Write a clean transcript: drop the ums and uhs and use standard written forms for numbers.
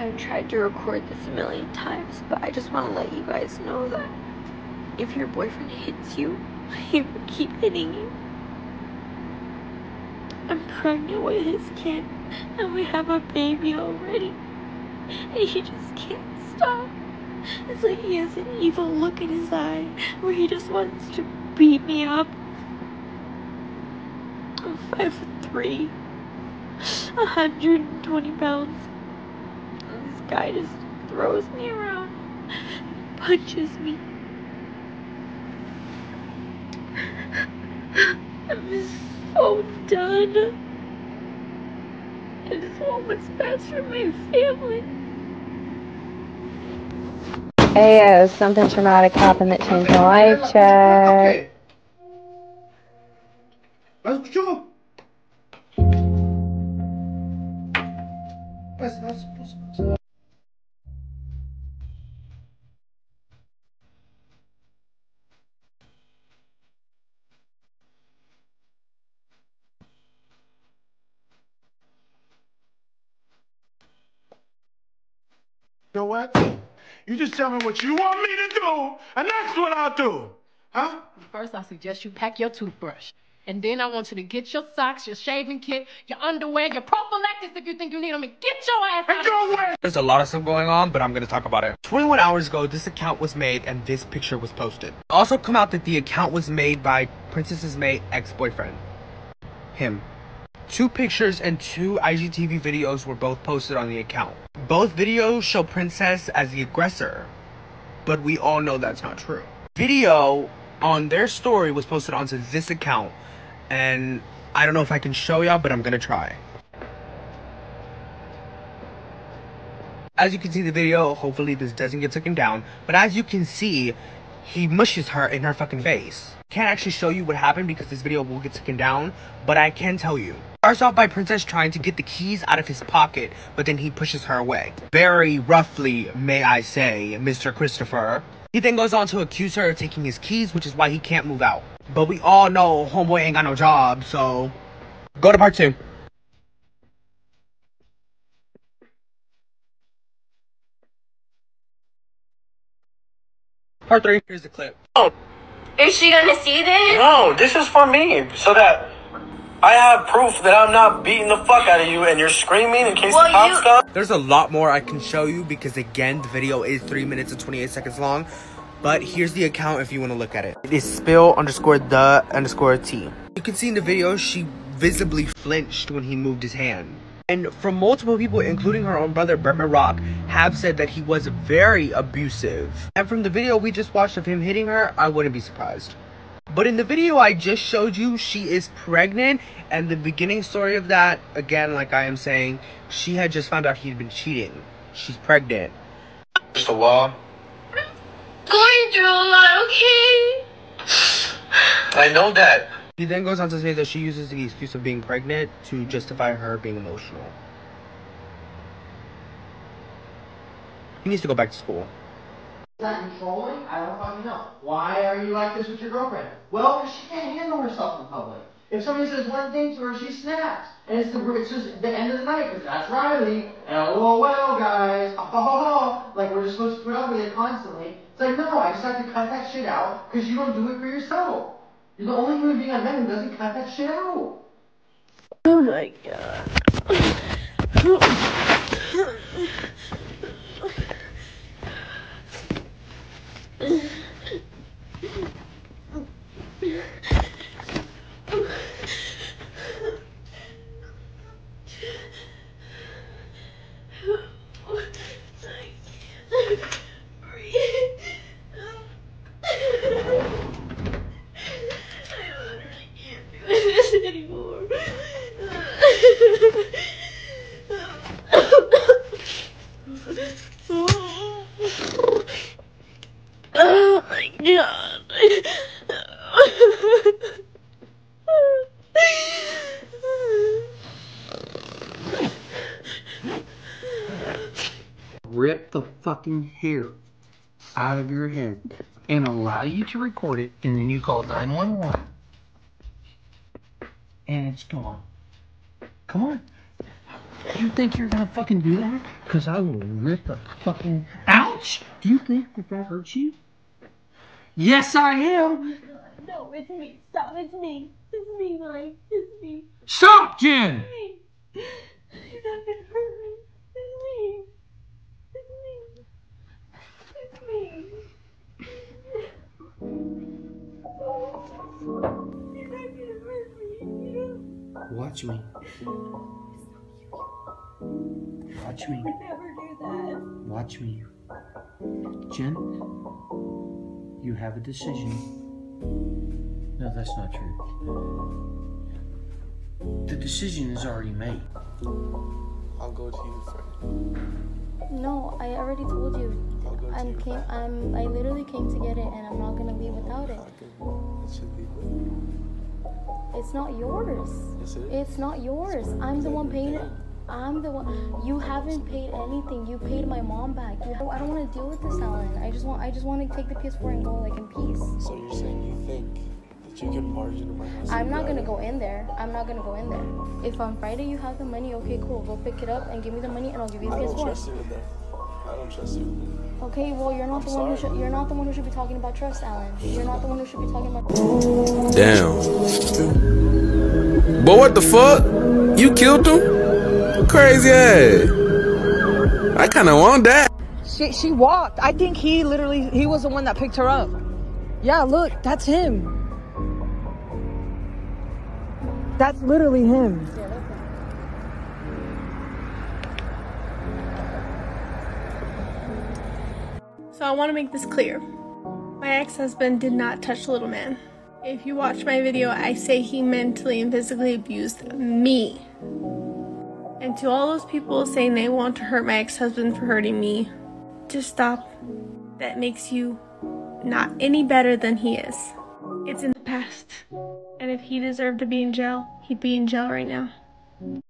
I've tried to record this a million times, but I just want to let you guys know that if your boyfriend hits you, he will keep hitting you. I'm pregnant with his kid, and we have a baby already, and he just can't stop. It's like he has an evil look in his eye, where he just wants to beat me up. I'm 5'3", 120 pounds. This guy just throws me around, punches me. I'm just so done. I just want what's best for my family. Ayo, something traumatic happened that changed my life, check. Let's go. What's You know what? You just tell me what you want me to do, and that's what I'll do. Huh? First, I suggest you pack your toothbrush. And then I want you to get your socks, your shaving kit, your underwear, your prophylactics if you think you need them, and get your ass out of here. There's a lot of stuff going on, but I'm going to talk about it. 21 hours ago, this account was made, and this picture was posted. Also come out that the account was made by Princess's May ex-boyfriend. Him. 2 pictures and 2 IGTV videos were both posted on the account. Both videos show Princess as the aggressor, but we all know that's not true. Video on their story was posted onto this account, and I don't know if I can show y'all, but I'm gonna try. As you can see the video, hopefully this doesn't get taken down, but as you can see, he mushes her in her fucking face. Can't actually show you what happened because this video will get taken down, but I can tell you. Starts off by Princess trying to get the keys out of his pocket, but then he pushes her away. Very roughly, may I say, Mr. Christopher. He then goes on to accuse her of taking his keys, which is why he can't move out. But we all know homeboy ain't got no job, so... Go to part 2. Part 3. Here's the clip. Oh. Is she gonna see this? No, this is for me, so that I have proof that I'm not beating the fuck out of you and you're screaming in case the cops come. There's a lot more I can show you because, again, the video is 3 minutes and 28 seconds long, but here's the account if you want to look at it. It is spill_the_t. You can see in the video she visibly flinched when he moved his hand. And from multiple people, including her own brother, Berman Rock, have said that he was very abusive. And from the video we just watched of him hitting her, I wouldn't be surprised. But in the video I just showed you, she is pregnant. And the beginning story of that, again, like I am saying, she had just found out he'd been cheating. She's pregnant. Just a wall. I'm going through a lot, okay? I know that. She then goes on to say that she uses the excuse of being pregnant to justify her being emotional. He needs to go back to school. Is that controlling? I don't fucking know. Why are you like this with your girlfriend? Well, because she can't handle herself in public. If somebody says one thing to her, she snaps. And it's just the end of the night, because that's Riley. And LOL, guys. Ha ha ha. Like, we're just supposed to put up with it constantly. It's like, no, I just have to cut that shit out, because you don't do it for yourself. You're the only human being I met who doesn't cut that shit out. Oh my god. Rip the fucking hair out of your head and allow you to record it, and then you call 911 and it's gone. Come on. You think you're gonna fucking do that? Cause I will rip the fucking... Ouch! Do you think that that hurts you? Yes, I am! No, it's me. Stop, it's me. It's me, Mike. It's me. Stop, Jen! It's me. You're not gonna hurt me. It's me. It's me. It's me. You're not gonna hurt me. Watch me. Watch me. I would never do that. Watch me. Jen, you have a decision. No, that's not true. The decision is already made. I'll go to you, friend. No, I already told you. I literally came to get it, and I'm not gonna leave without it. It should be with you. It's not yours. Yes, it is. It's not yours. I'm the one paying it. I'm the one. You haven't paid anything. You paid my mom back. I don't want to deal with this, Alan. I just want to take the PS4 and go like in peace. So you're saying you think that you can barge into my house? I'm not gonna go in there. I'm not gonna go in there. If on Friday you have the money, okay, cool. Go pick it up and give me the money, and I'll give you the PS4. I don't trust you with that. I don't trust you with that. Okay, well you're not the one who should be talking about trust, Alan. You're not the one who should be talking about. Damn. But what the fuck? You killed him? Crazy ass. I kind of want that. She walked. I think he was the one that picked her up. Yeah, look, that's him. That's literally him. Yeah, that's him. So I want to make this clear. My ex-husband did not touch the little man. If you watch my video, I say he mentally and physically abused me. And to all those people saying they want to hurt my ex-husband for hurting me, just stop. That makes you not any better than he is. It's in the past. And if he deserved to be in jail, he'd be in jail right now.